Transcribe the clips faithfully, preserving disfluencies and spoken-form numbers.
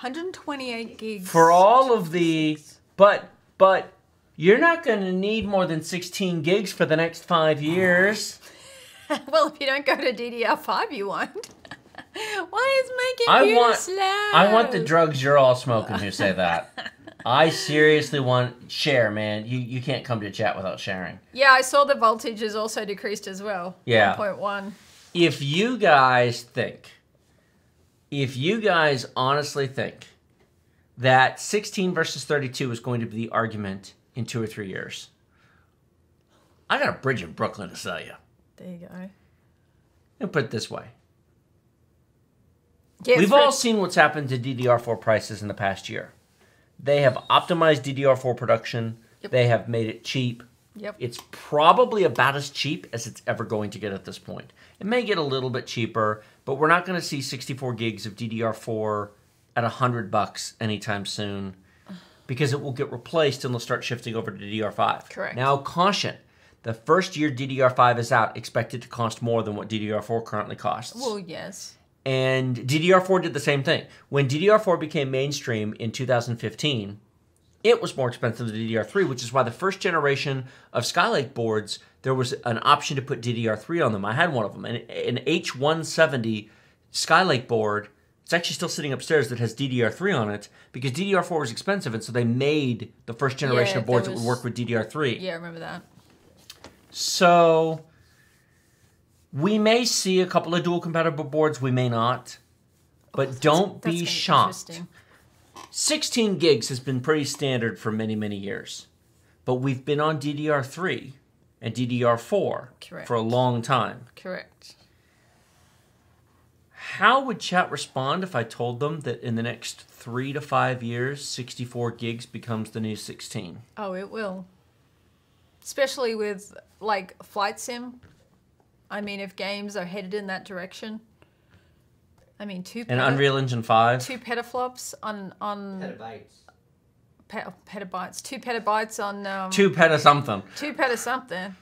one hundred twenty-eight gigs. For all of the, but, but you're not going to need more than sixteen gigs for the next five years. Well, if you don't go to D D R five, you won't. Why is making you slow? I want the drugs you're all smoking who say that. I seriously want, share, man. You you can't come to chat without sharing. Yeah, I saw the voltage is also decreased as well. Yeah. one point one. If you guys think, if you guys honestly think that sixteen versus thirty-two is going to be the argument in two or three years, I got a bridge in Brooklyn to sell you. There you go. And put it this way. Yeah, we've all seen what's happened to D D R four prices in the past year. They have optimized D D R four production. Yep. They have made it cheap. Yep. It's probably about as cheap as it's ever going to get at this point. It may get a little bit cheaper, but we're not going to see sixty-four gigs of D D R four at one hundred bucks anytime soon because it will get replaced and they'll start shifting over to D D R five. Correct. Now, caution. The first year D D R five is out, expect it to cost more than what D D R four currently costs. Well, yes. And D D R four did the same thing. When D D R four became mainstream in two thousand fifteen, it was more expensive than D D R three, which is why the first generation of Skylake boards, there was an option to put D D R three on them. I had one of them. An, an H one seventy Skylake board, it's actually still sitting upstairs, that has D D R three on it because D D R four was expensive, and so they made the first generation yeah, of boards that would work with D D R three. Yeah, I remember that. So... we may see a couple of dual compatible boards. We may not. But oh, don't be shocked. sixteen gigs has been pretty standard for many, many years. But we've been on D D R three and D D R four Correct. For a long time. Correct. How would chat respond if I told them that in the next three to five years, sixty-four gigs becomes the new sixteen? Oh, it will. Especially with, like, flight sim. I mean, if games are headed in that direction, I mean, two and Unreal Engine five, two petaflops on on petabytes, pe petabytes, two petabytes on um, two peta something, two peta something.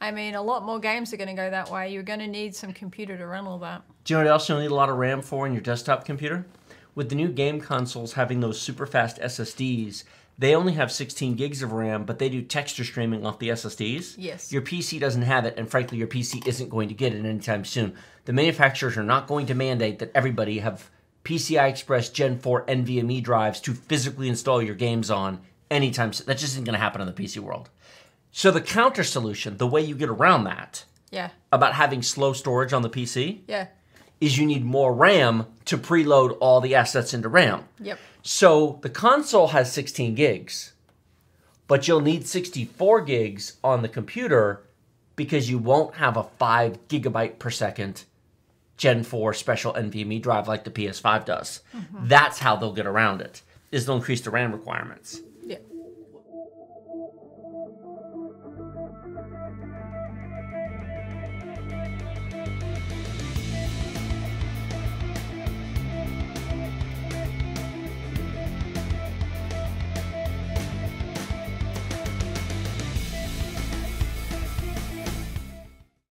I mean, a lot more games are going to go that way. You're going to need some computer to run all that. Do you know what else you'll need a lot of RAM for in your desktop computer? With the new game consoles having those super fast S S Ds. They only have sixteen gigs of RAM, but they do texture streaming off the S S Ds. Yes. Your P C doesn't have it, and frankly, your P C isn't going to get it anytime soon. The manufacturers are not going to mandate that everybody have P C I Express Gen four N V M e drives to physically install your games on anytime soon. That just isn't going to happen in the P C world. So the counter solution, the way you get around that, yeah, about having slow storage on the P C, yeah, is you need more RAM to preload all the assets into RAM. Yep. So the console has sixteen gigs, but you'll need sixty-four gigs on the computer because you won't have a five gigabyte per second Gen four special N V M e drive like the P S five does. Mm-hmm. That's how they'll get around it, is they'll increase the RAM requirements. Yeah.